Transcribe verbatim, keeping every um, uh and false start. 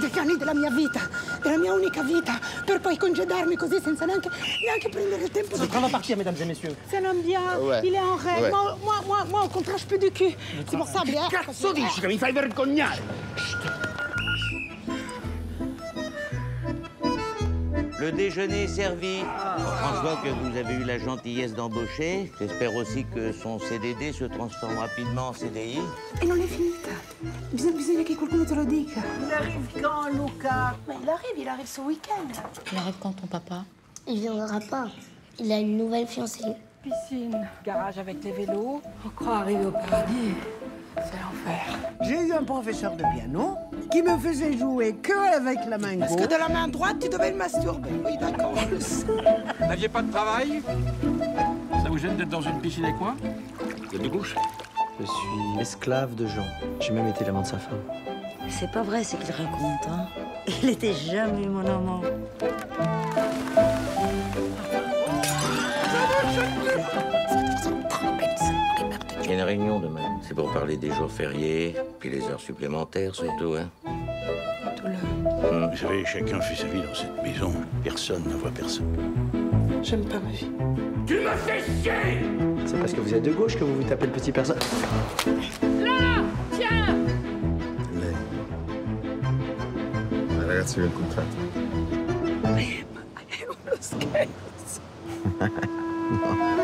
degli anni della mia vita, della mia unica vita, per poi congedarmi così senza neanche, neanche prendere il tempo. Quand on va partir, mesdames et messieurs? Ça n'aime bien, ouais. Il est en rêve. Ouais. Moi, moi, moi, moi, au contraire, je peux du cul. C'est pour ça, bien. Che cazzo dici che mi fai vergognare? Le déjeuner est servi. François, que vous avez eu la gentillesse d'embaucher. J'espère aussi que son C D D se transforme rapidement en C D I. Et non, è finita. Bisogna, bisogna che qualcuno te lo dica. Il arrive quand, Luca? Mais il arrive, il arrive ce week-end. Il arrive quand, ton papa? Il viendra pas. Il a une nouvelle fiancée. Piscine, garage avec les vélos. On croit arriver au paradis. C'est l'enfer. J'ai eu un professeur de piano qui me faisait jouer que avec la main gauche. Parce que de la main droite, tu devais le masturber. Oui, d'accord, je le sais. Vous n'aviez pas de travail? Ça vous gêne d'être dans une piscine avec moi? Vous êtes de gauche? Je suis esclave de Jean. J'ai même été l'amant de sa femme. C'est pas vrai ce qu'il raconte, hein? Il était jamais mon amant. Il y a une réunion demain. C'est pour parler des jours fériés, puis les heures supplémentaires surtout, hein. Tout là. Vous savez, chacun fait sa vie dans cette maison. Personne ne voit personne. J'aime pas ma vie. Tu me fais chier! C'est parce que vous êtes de gauche que vous vous tapez le petit perso... Là! Tiens! Lei. Ragazzi, il contratto. È uno scherzo.